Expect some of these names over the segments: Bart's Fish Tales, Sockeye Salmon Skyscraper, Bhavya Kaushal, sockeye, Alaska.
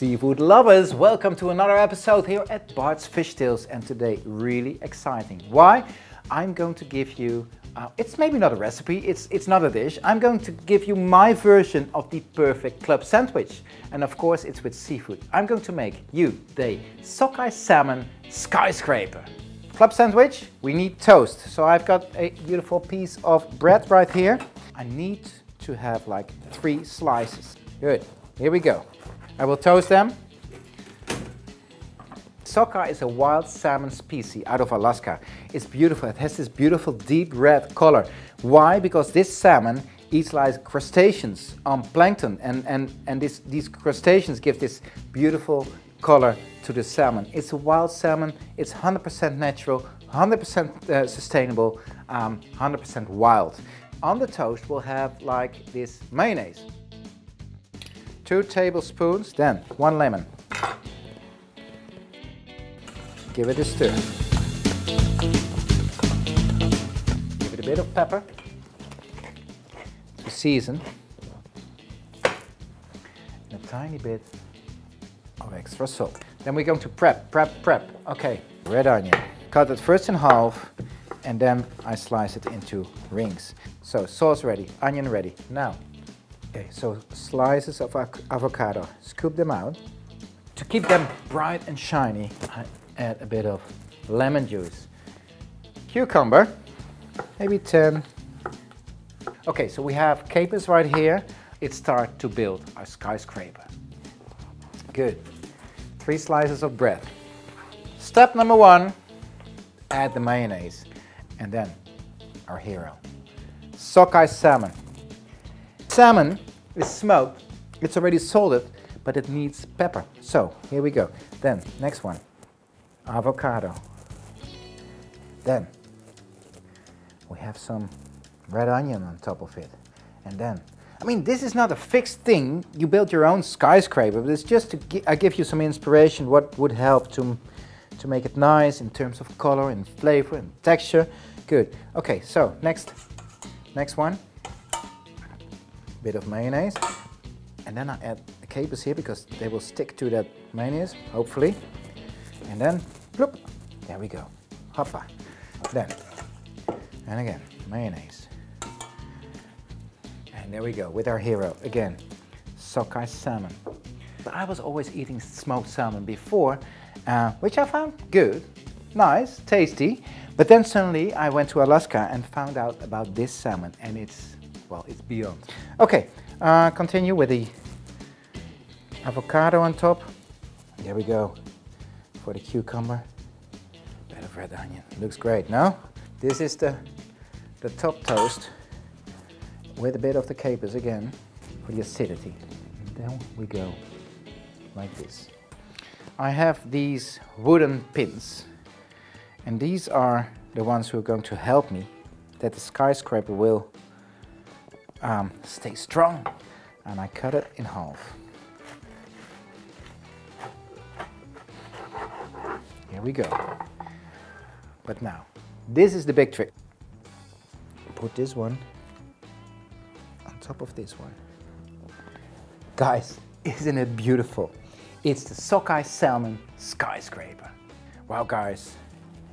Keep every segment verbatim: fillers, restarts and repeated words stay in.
Seafood lovers, welcome to another episode here at Bart's Fish Tales, and today really exciting. Why? I'm going to give you, uh, it's maybe not a recipe, it's, it's not a dish. I'm going to give you my version of the perfect club sandwich. And of course it's with seafood. I'm going to make you the Sockeye Salmon Skyscraper. Club sandwich, we need toast. So I've got a beautiful piece of bread right here. I need to have like three slices. Good, here we go. I will toast them. Sockeye is a wild salmon species out of Alaska. It's beautiful, it has this beautiful deep red color. Why? Because this salmon eats like crustaceans on plankton, and, and, and this, these crustaceans give this beautiful color to the salmon. It's a wild salmon, it's one hundred percent natural, one hundred percent uh, sustainable, um, one hundred percent wild. On the toast we'll have like this mayonnaise. Two tablespoons, then one lemon. Give it a stir. Give it a bit of pepper to season. And a tiny bit of extra salt. Then we're going to prep, prep, prep. Okay, red onion. Cut it first in half and then I slice it into rings. So sauce ready, onion ready. Now, okay, so slices of avocado. Scoop them out. To keep them bright and shiny, I add a bit of lemon juice. Cucumber, maybe ten. Okay, so we have capers right here. It starts to build our skyscraper. Good. Three slices of bread. Step number one, add the mayonnaise. And then our hero, sockeye salmon. Salmon is smoked, it's already salted, but it needs pepper. So here we go. Then next one, avocado. Then we have some red onion on top of it. And then, I mean, this is not a fixed thing. You build your own skyscraper, but it's just to gi- I give you some inspiration what would help to, to make it nice in terms of color and flavor and texture. Good. Okay, so next, next one, bit of mayonnaise. And then I add the capers here because they will stick to that mayonnaise, hopefully. And then, bloop, there we go. Hoppa. Then, and again, mayonnaise. And there we go, with our hero again, sockeye salmon. But I was always eating smoked salmon before, uh, which I found good, nice, tasty. But then suddenly I went to Alaska and found out about this salmon, and it's, well, it's beyond. Okay, uh, continue with the avocado on top. There we go. For the cucumber, a bit of red onion. Looks great, no? This is the, the top toast with a bit of the capers again for the acidity. And then we go like this. I have these wooden pins, and these are the ones who are going to help me that the skyscraper will um, stay strong. And I cut it in half. Here we go. But now, this is the big trick. Put this one on top of this one. Guys, isn't it beautiful? It's the Sockeye Salmon Skyscraper. Wow, guys,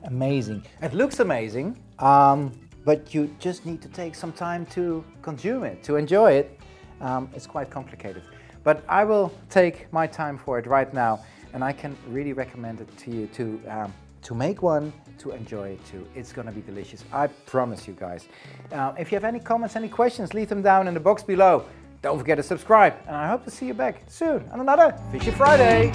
amazing. It looks amazing, um, but you just need to take some time to consume it, to enjoy it. Um, it's quite complicated. But I will take my time for it right now. And I can really recommend it to you to, um, to make one, to enjoy it too. It's gonna be delicious, I promise you guys. Uh, if you have any comments, any questions, leave them down in the box below. Don't forget to subscribe, and I hope to see you back soon on another Fishy Friday.